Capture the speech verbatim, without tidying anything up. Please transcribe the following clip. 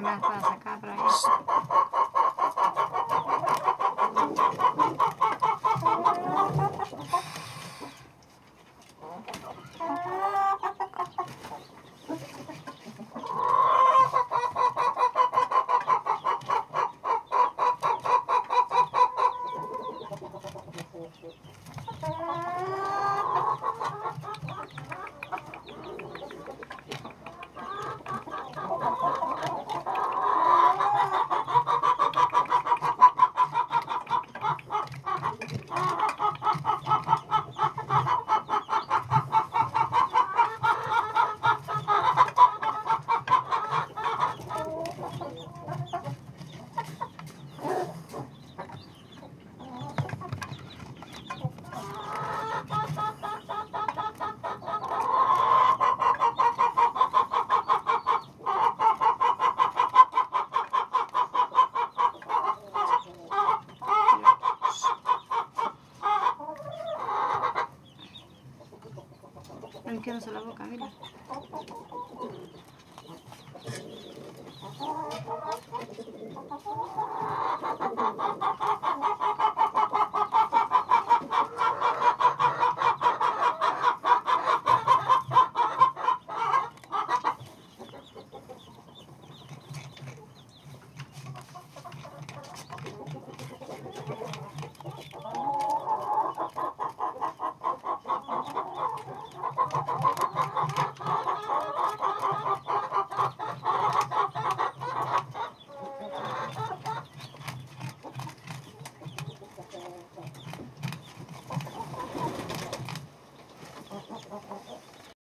hay más para sacar para que no se la boca, mira.